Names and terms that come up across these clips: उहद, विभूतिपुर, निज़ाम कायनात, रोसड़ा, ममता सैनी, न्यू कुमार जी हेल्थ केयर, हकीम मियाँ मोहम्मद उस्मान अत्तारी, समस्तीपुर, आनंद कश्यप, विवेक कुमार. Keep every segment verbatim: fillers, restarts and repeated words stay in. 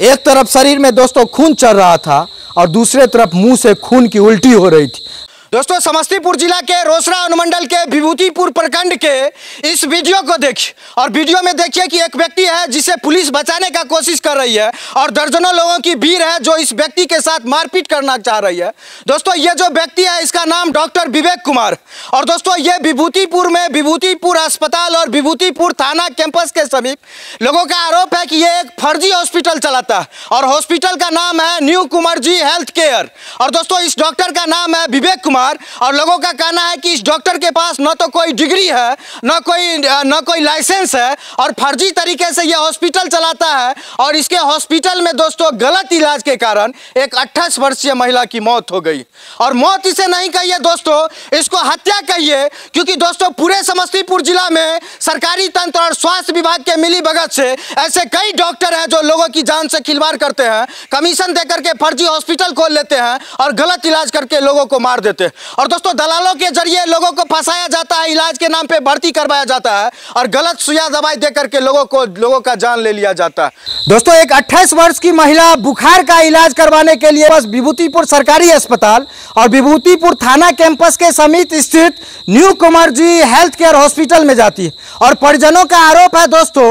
एक तरफ शरीर में दोस्तों खून चल रहा था और दूसरे तरफ मुंह से खून की उल्टी हो रही थी। दोस्तों समस्तीपुर जिला के रोसड़ा अनुमंडल के विभूतिपुर प्रखंड के इस वीडियो को देखिए और वीडियो में देखिए कि एक व्यक्ति है जिसे पुलिस बचाने का कोशिश कर रही है और दर्जनों लोगों की भीड़ है जो इस व्यक्ति के साथ मारपीट करना चाह रही है। दोस्तों ये जो व्यक्ति है इसका नाम डॉक्टर विवेक कुमार और दोस्तों ये विभूतिपुर में विभूतिपुर अस्पताल और विभूतिपुर थाना कैंपस के समीप लोगों का आरोप है कि ये एक फर्जी हॉस्पिटल चलाता है और हॉस्पिटल का नाम है न्यू कुमार जी हेल्थ केयर और दोस्तों इस डॉक्टर का नाम है विवेक कुमार और लोगों का कहना है कि इस डॉक्टर के पास न तो कोई डिग्री है न कोई न कोई लाइसेंस है और फर्जी तरीके से यह हॉस्पिटल चलाता है और इसके हॉस्पिटल में दोस्तों गलत इलाज के कारण एक अट्ठाईस वर्षीय महिला की मौत हो गई और मौत इसे नहीं कहिए दोस्तों, इसको हत्या कहिए, क्योंकि दोस्तों पूरे समस्तीपुर जिला में सरकारी तंत्र और स्वास्थ्य विभाग के मिलीभगत से ऐसे कई डॉक्टर हैं जो लोगों की जान से खिलवाड़ करते हैं, कमीशन देकर के फर्जी हॉस्पिटल खोल लेते हैं और गलत इलाज करके लोगों को मार देते हैं। और दोस्तों दलालों के जरिए लोगों को फंसाया जाता है, इलाज के नाम पे भर्ती करवाया जाता है और गलत सुइया दवाई देकर के लोगों को लोगों का जान ले लिया जाता है। दोस्तों एक अट्ठाईस वर्ष की महिला बुखार का इलाज करवाने के लिए बस विभूतिपुर सरकारी अस्पताल और विभूतिपुर थाना कैंपस के समीप स्थित न्यू कुमार जी हेल्थ केयर hospital में जाती है और परिजनों का आरोप है दोस्तों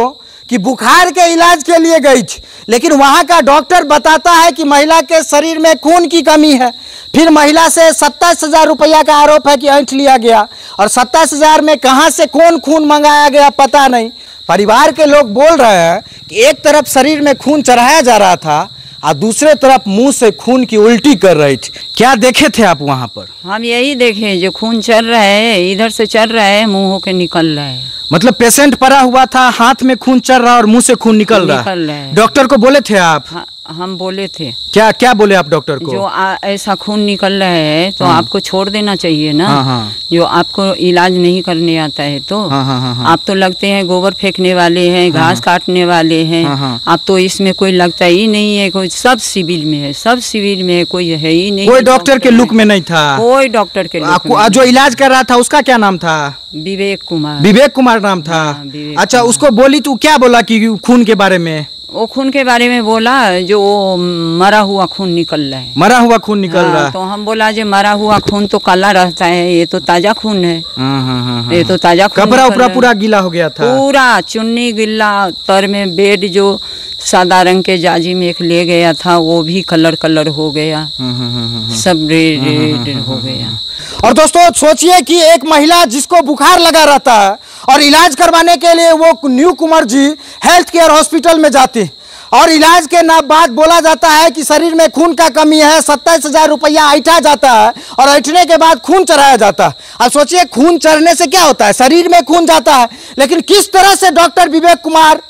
कि बुखार के इलाज के लिए गई थी, लेकिन वहां का डॉक्टर बताता है कि महिला के शरीर में खून की कमी है। फिर महिला से सत्ताईस हजार रुपया का आरोप है कि ऐंठ लिया गया और सत्ताईस हजार में कहां से कौन खून मंगाया गया पता नहीं। परिवार के लोग बोल रहे हैं कि एक तरफ शरीर में खून चढ़ाया जा रहा था और दूसरे तरफ मुंह से खून की उल्टी कर रही थी। क्या देखे थे आप वहां पर? हम यही देखे जो खून चढ़ रहा है, इधर से चढ़ रहा है, मुँह होके निकल रहा है। मतलब पेशेंट पड़ा हुआ था, हाथ में खून चढ़ रहा और मुंह से खून निकल रहा है। डॉक्टर को बोले थे आप? हाँ, हम बोले थे। क्या क्या बोले आप डॉक्टर को? जो आ, ऐसा खून निकल रहा है तो हाँ। आपको छोड़ देना चाहिए ना। हाँ, हाँ। जो आपको इलाज नहीं करने आता है तो हाँ, हाँ, हाँ, हाँ। आप तो लगते हैं गोबर फेंकने वाले हैं, घास हाँ, काटने वाले हैं। हाँ, हाँ। आप तो इसमें कोई लगता ही नहीं है, कोई सब सिविल में है, सब सिविल में है, कोई है ही नहीं। कोई डॉक्टर के लुक में नहीं था, कोई डॉक्टर के लुक। जो इलाज कर रहा था उसका क्या नाम था? विवेक कुमार। विवेक कुमार नाम था। अच्छा, उसको बोली तो क्या बोला कि खून के बारे में? वो खून के बारे में बोला जो वो मरा हुआ खून निकल रहा है। मरा हुआ खून निकल रहा है। तो हम बोला जो मरा हुआ खून तो काला रहता है, ये तो ताजा खून है। हाँ हाँ हाँ। ये तो ताजा खून। कपड़ा उपरा पूरा गीला हो गया था, पूरा चुन्नी गीला। तर में बेड जो सादा रंग के जाजी में एक ले गया था वो भी कलर कलर हो गया, सब रेड रेड हो गया। और दोस्तों सोचिए कि एक महिला जिसको बुखार लगा रहता है और इलाज करवाने के लिए वो न्यू कुमार जी हेल्थ केयर hospital में जाती है और इलाज के ना बाद बोला जाता है कि शरीर में खून का कमी है, सत्ताईस हजार रुपया ऐठा जाता है और ऐठने के बाद खून चढ़ाया जाता है। और सोचिए खून चढ़ने से क्या होता है, शरीर में खून जाता है। लेकिन किस तरह से डॉक्टर विवेक कुमार,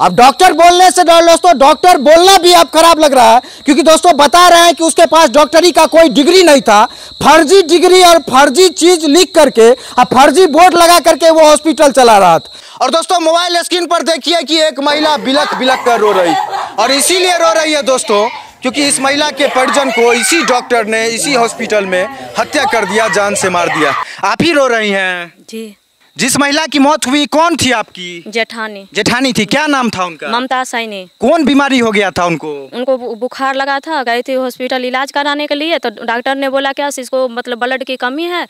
अब डॉक्टर बोलने से दोस्तों डॉक्टर बोलना भी अब खराब लग रहा है, क्योंकि दोस्तों बता रहे हैं कि उसके पास डॉक्टरी का कोई डिग्री नहीं था। फर्जी डिग्री और फर्जी चीज लिख करके और फर्जी बोर्ड लगा करके वो हॉस्पिटल चला रहा था। और दोस्तों मोबाइल स्क्रीन पर देखिए कि एक महिला बिलख बिलख कर रो रही और इसीलिए रो रही है दोस्तों क्योंकि इस महिला के परिजन को इसी डॉक्टर ने इसी हॉस्पिटल में हत्या कर दिया, जान से मार दिया। आप ही रो रही हैं जी। जिस महिला की मौत हुई कौन थी आपकी? जेठानी। जेठानी थी। क्या नाम था उनका? ममता सैनी। कौन बीमारी हो गया था उनको? उनको बुखार लगा था, गए थे हॉस्पिटल इलाज कराने के लिए तो डॉक्टर ने बोला क्या इसको मतलब ब्लड की कमी है,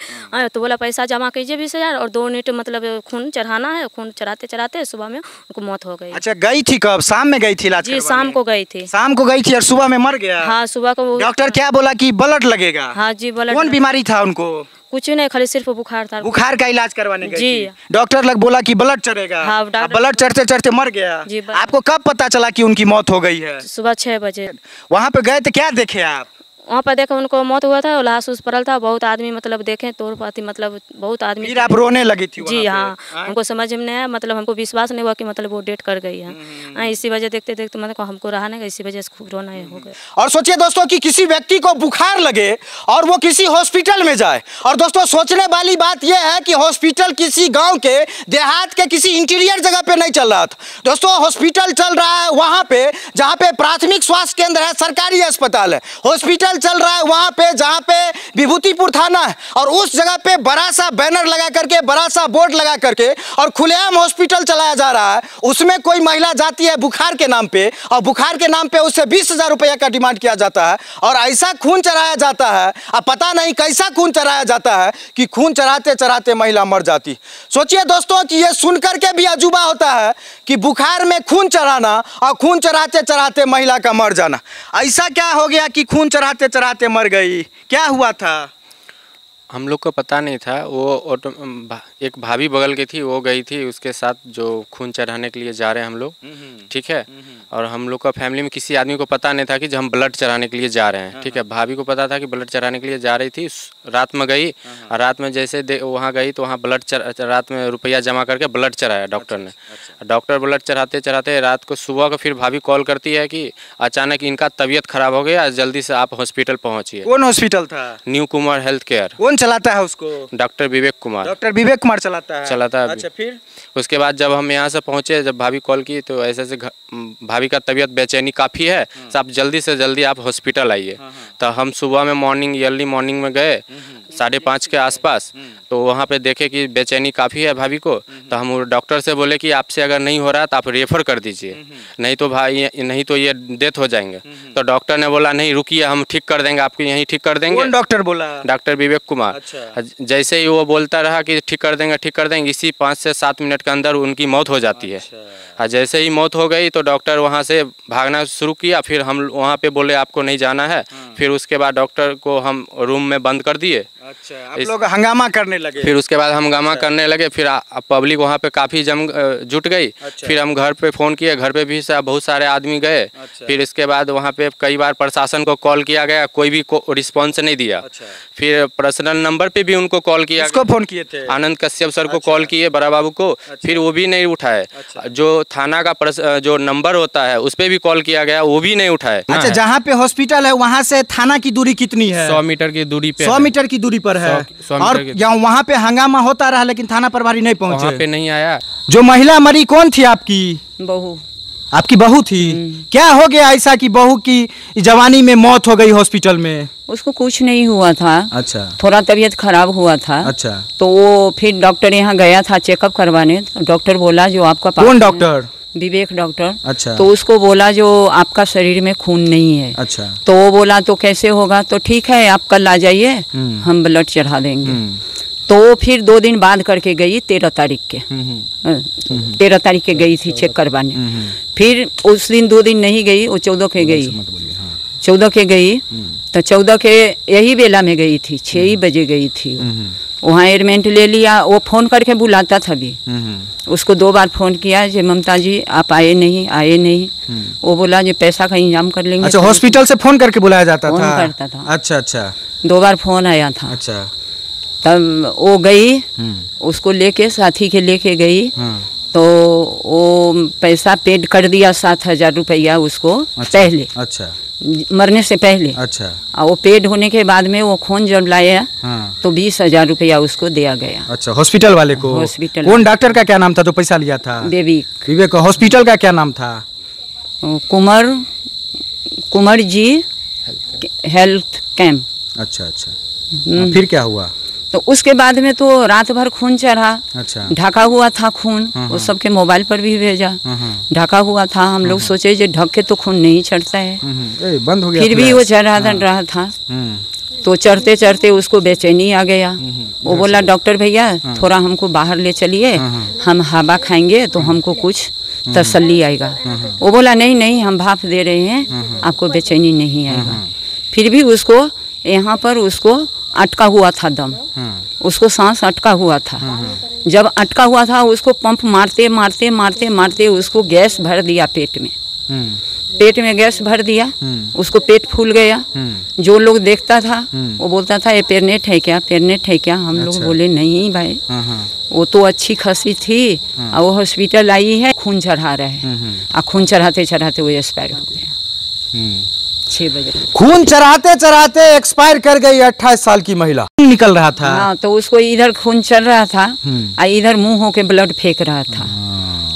तो बोला पैसा जमा कीजिए बीस हजार और दो यूनिट मतलब खून चढ़ाना है। खून चढ़ाते चढ़ाते सुबह में उनको मौत हो गई। अच्छा गई थी कब? शाम में गई थी इलाज? जी शाम को गई थी। शाम को गई थी और सुबह में मर गया। हाँ सुबह को। डॉक्टर क्या बोला की ब्लड लगेगा? हाँ जी ब्लड। कौन बीमारी था उनको? कुछ नहीं, खाली सिर्फ बुखार था। बुखार का इलाज करवाने गई जी। डॉक्टर लग बोला कि ब्लड चढ़ेगा। हाँ, ब्लड चढ़ते चढ़ते मर गया जी। आपको कब पता चला कि उनकी मौत हो गई है? सुबह छह बजे। वहाँ पे गए तो क्या देखे आप? वहाँ पे देखा उनको मौत हुआ था, लाश उस परल था, बहुत आदमी मतलब देखे तोड़ पाती मतलब बहुत आदमी। फिर आप रोने लगी थी? जी हाँ, हमको समझ में नहीं आया, मतलब हमको विश्वास नहीं हुआ कि मतलब वो डेट कर गई है। इसी वजह देखते देखते मतलब हमको रहा नहीं, इसी वजह से खूब रोना हो गया। और सोचिए दोस्तों कि किसी व्यक्ति को बुखार लगे और वो किसी हॉस्पिटल में जाए। और दोस्तों सोचने वाली बात यह है कि हॉस्पिटल किसी गाँव के देहात के किसी इंटीरियर जगह पे नहीं चल रहा था दोस्तों। हॉस्पिटल चल रहा है वहाँ पे जहाँ पे प्राथमिक स्वास्थ्य केंद्र है, सरकारी अस्पताल है, हॉस्पिटल हड़ताल चल रहा है वहां पे जहां पे विभूतिपुर थाना है, और उस जगह पे बड़ा सा बैनर लगा करके, बड़ा सा बोर्ड लगा करके और खुलेआम हॉस्पिटल चलाया जा रहा है। उसमें कोई महिला जाती है बुखार के नाम पे, और बुखार के नाम पे उससे बीस हजार रुपया का डिमांड किया जाता है, और ऐसा खून चढ़ाया जाता है, अब पता नहीं कैसा खून चढ़ाया जाता है कि खून चढ़ाते चढ़ाते महिला मर जाती। सोचिए दोस्तों कि ये सुन करके भी अजूबा होता है कि बुखार में खून चढ़ाना और खून चढ़ाते चढ़ाते महिला का मर जाना। ऐसा क्या हो गया कि खून चढ़ाते चढ़ाते मर गई? क्या हुआ था? हम लोग को पता नहीं था। वो ऑटो एक भाभी बगल की थी, वो गई थी उसके साथ, जो खून चढ़ाने के लिए जा रहे हैं हम लोग, ठीक है। और हम लोग का फैमिली में किसी आदमी को पता नहीं था कि हम ब्लड चढ़ाने के लिए जा रहे हैं, ठीक है। भाभी को पता था कि ब्लड चढ़ाने के लिए जा रही थी, रात में गई, और रात में जैसे वहाँ गई तो वहाँ ब्लड चढ़ा, रात में रुपया जमा करके ब्लड चढ़ाया डॉक्टर ने। डॉक्टर ब्लड चढ़ाते चढ़ाते रात को, सुबह को फिर भाभी कॉल करती है कि अचानक इनका तबीयत खराब हो गया, जल्दी से आप हॉस्पिटल पहुँचिए। कौन हॉस्पिटल था? New Kumar health care. चलाता है उसको डॉक्टर विवेक कुमार। डॉक्टर विवेक कुमार चलाता है चलाता है अच्छा, फिर उसके बाद जब हम यहाँ से पहुँचे, जब भाभी कॉल की तो ऐसे ऐसे भाभी का तबीयत बेचैनी काफ़ी है, तो आप जल्दी से जल्दी आप हॉस्पिटल आइए। तो हम सुबह में मॉर्निंग अर्ली मॉर्निंग में गए साढ़े पाँच के आसपास, तो वहाँ पे देखे कि बेचैनी काफ़ी है भाभी को। तो हम डॉक्टर से बोले कि आपसे अगर नहीं हो रहा तो आप रेफ़र कर दीजिए, नहीं तो भाई नहीं तो ये डेथ हो जाएंगे। तो डॉक्टर ने बोला नहीं रुकिए, हम ठीक कर देंगे, आपको यहीं ठीक कर देंगे। डॉक्टर बोला? डॉक्टर विवेक कुमार। अच्छा। जैसे ही वो बोलता रहा कि ठीक कर देंगे ठीक कर देंगे, इसी पाँच से सात मिनट के अंदर उनकी मौत हो जाती है। और जैसे ही मौत हो गई तो डॉक्टर वहाँ से भागना शुरू किया। फिर हम वहाँ पर बोले आपको नहीं जाना है। फिर उसके बाद डॉक्टर को हम रूम में बंद कर दिए। अच्छा, आप लोग हंगामा करने लगे? फिर उसके बाद हंगामा करने लगे, फिर पब्लिक वहाँ पे काफ़ी जम जुट गई। अच्छा। फिर हम घर पे फ़ोन किए, घर पे भी बहुत सारे आदमी गए। अच्छा। फिर इसके बाद वहाँ पे कई बार प्रशासन को कॉल किया गया, कोई भी को, रिस्पॉन्स नहीं दिया। अच्छा। फिर पर्सनल नंबर पे भी उनको कॉल किया, उसको फ़ोन किए थे आनंद कश्यप सर को कॉल किए, बड़ा बाबू को, फिर वो भी नहीं उठाए। जो थाना का जो नंबर होता है उस पर भी कॉल किया गया, वो भी नहीं उठाए। अच्छा, जहाँ पे हॉस्पिटल है वहाँ से थाना की दूरी कितनी है? सौ मीटर की दूरी पे, सौ मीटर की दूरी पर है। और वहाँ पे हंगामा होता रहा लेकिन थाना प्रभारी नहीं पहुँचे, वहाँ पे नहीं आया। जो महिला मरी कौन थी? आपकी बहू। आपकी बहू थी? क्या हो गया ऐसा कि बहू की जवानी में मौत हो गई हॉस्पिटल में? उसको कुछ नहीं हुआ था। अच्छा। थोड़ा तबीयत खराब हुआ था। अच्छा। तो वो फिर डॉक्टर यहाँ गया था चेकअप करवाने, डॉक्टर बोला जो आपका, कौन डॉक्टर? विवेक डॉक्टर। अच्छा। तो उसको बोला जो आपका शरीर में खून नहीं है। अच्छा। तो वो बोला तो कैसे होगा, तो ठीक है आप कल आ जाइए, हम ब्लड चढ़ा देंगे। तो फिर दो दिन बाद करके गई, तेरह तारीख के तेरह तारीख के गई थी चेक करवाने। फिर उस दिन दो दिन नहीं गई, वो चौदह के गई, चौदह के गई। तो चौदह के यही बेला में गई थी, छः ही बजे गई थी। वहाँ एडमेंट ले लिया, वो फ़ोन करके बुलाता था भी, उसको दो बार फ़ोन किया जो ममता जी आप आए नहीं आए नहीं, वो बोला जो पैसा का इंतजाम कर लेंगे। अच्छा, हॉस्पिटल से फ़ोन करके बुलाया जाता था? फ़ोन करता था। अच्छा अच्छा, दो बार फ़ोन आया था। अच्छा। तब वो गई, उसको लेके साथी के लेके गई, तो वो पैसा पेड कर दिया सात हज़ार रुपया उसको। अच्छा, पहले। अच्छा, मरने से पहले। अच्छा। और वो पेड होने के बाद में वो खून जब लाया। हाँ। तो बीस हजार रुपया उसको दिया गया। अच्छा, हॉस्पिटल वाले को? हॉस्पिटल। कौन डॉक्टर का क्या नाम था जो पैसा लिया था? विवेक। विवेक। हॉस्पिटल का क्या नाम था? Kumar Kumar ji health camp. अच्छा अच्छा, फिर क्या हुआ? तो उसके बाद में तो रात भर खून चढ़ा। अच्छा। ढका हुआ था खून, वो सबके मोबाइल पर भी भेजा, ढका हुआ था। हम लोग सोचे जो ढक के तो खून नहीं चढ़ता है, ए, बंद हो गया, फिर भी वो चढ़ा रहा था। तो चढ़ते चढ़ते उसको बेचैनी आ गया, वो बोला डॉक्टर भैया थोड़ा हमको बाहर ले चलिए, हम हवा खाएंगे तो हमको कुछ तसल्ली आएगा। वो बोला नहीं नहीं हम भाप दे रहे हैं, आपको बेचैनी नहीं आएगा। फिर भी उसको यहाँ पर उसको अटका हुआ था दम, उसको सांस अटका हुआ था। जब अटका हुआ था उसको पंप मारते मारते मारते मारते उसको गैस भर दिया पेट में, पेट में गैस भर दिया, उसको पेट फूल गया। जो लोग देखता था वो बोलता था ये पेरनेट है क्या, पेरनेट है क्या? हम लोग बोले नहीं भाई, वो तो अच्छी खासी थी, और वो हॉस्पिटल आई है, खून चढ़ा रहे हैं, और खून चढ़ाते चढ़ाते वो एक्सपायर हो गया। खून चढ़ाते चढ़ाते एक्सपायर कर गई अट्ठाईस साल की महिला। निकल रहा था। हाँ, तो उसको इधर खून चल रहा था और इधर मुंह होके ब्लड फेंक रहा था।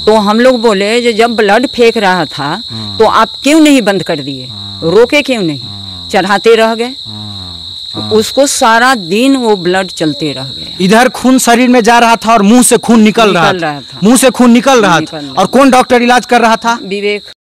तो हम लोग बोले जो जब ब्लड फेंक रहा था तो आप क्यों नहीं बंद कर दिए, रोके क्यों नहीं? चढ़ाते रह गए। उसको सारा दिन वो ब्लड चलते रह गया। इधर खून शरीर में जा रहा था और मुंह से खून निकल, निकल रहा था, था। मुंह से खून निकल रहा था, निकल रहा। और कौन डॉक्टर इलाज कर रहा था? विवेक।